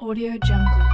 AudioJungle.